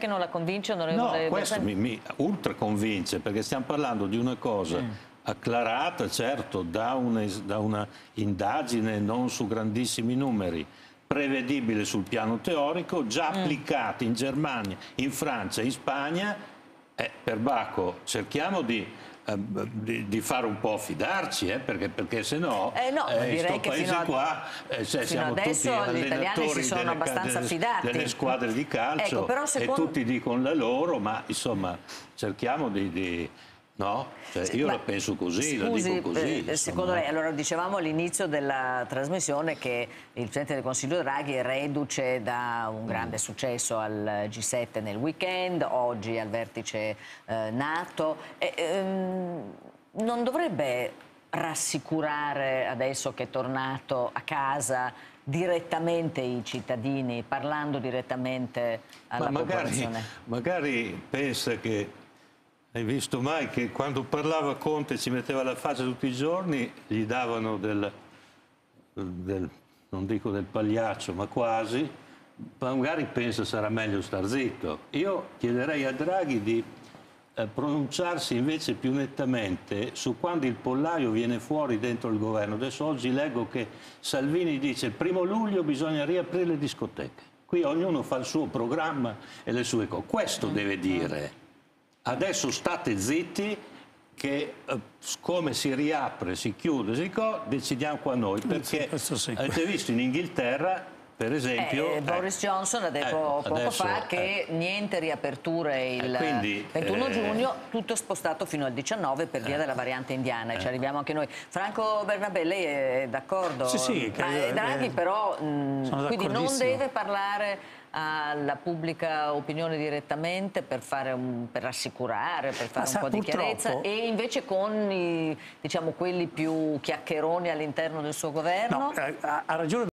che non la convince, onorevole? No, questo mi ultra convince, perché stiamo parlando di una cosa acclarata, certo, da una indagine non su grandissimi numeri, prevedibile sul piano teorico, già applicata in Germania, in Francia, in Spagna. Per Bacco, cerchiamo di fare un po' fidarci, perché se no, questo paese qua, siamo tutti allenatori delle squadre di calcio, ecco, però e tutti dicono la loro, ma insomma cerchiamo di no? Cioè, io la penso così, la dico così. Secondo lei, allora dicevamo all'inizio della trasmissione che il Presidente del Consiglio Draghi è reduce da un grande successo al G7 nel weekend, oggi al vertice NATO. Non dovrebbe rassicurare, adesso che è tornato a casa, direttamente i cittadini, parlando direttamente alla popolazione? Magari pensa che... Hai visto mai che quando parlava Conte ci metteva la faccia tutti i giorni, gli davano non dico del pagliaccio, ma quasi, magari pensa sarà meglio star zitto. Io chiederei a Draghi di pronunciarsi invece più nettamente su quando il pollaio viene fuori dentro il governo. Adesso oggi leggo che Salvini dice il 1° luglio bisogna riaprire le discoteche. Qui ognuno fa il suo programma e le sue cose. Questo deve dire. Adesso state zitti che come si riapre, si chiude, decidiamo qua noi, perché avete visto in Inghilterra, per esempio... Boris Johnson ha detto poco fa che niente riaperture il 21 giugno, tutto spostato fino al 19 per via della variante indiana, e ci arriviamo anche noi. Franco Bernabé, lei è d'accordo? Sì, sì. Draghi però quindi non deve parlare... alla pubblica opinione direttamente per rassicurare, per fare un po' di chiarezza, e invece con i, diciamo, quelli più chiacchieroni all'interno del suo governo? No, ha ragione.